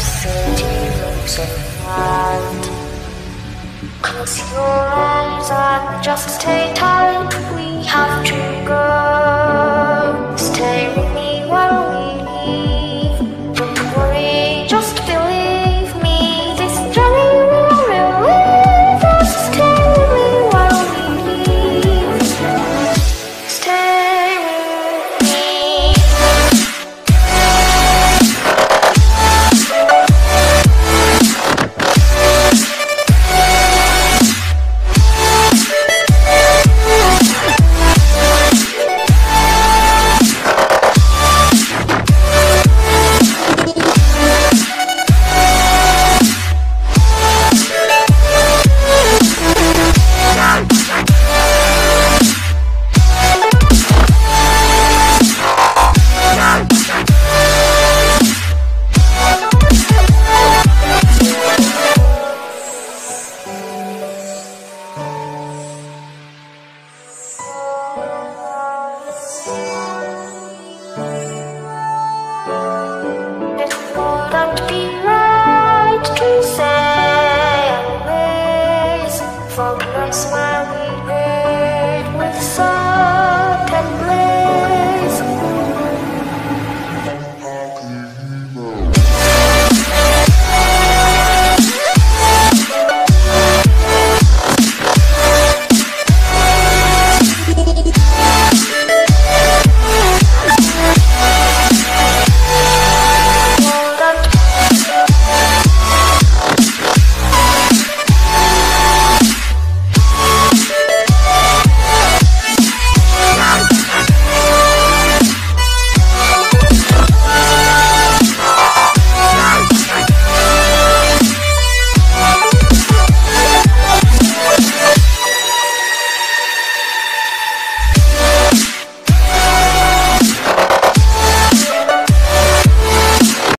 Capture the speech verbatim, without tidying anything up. Close your eyes and just stay tight. We have to go.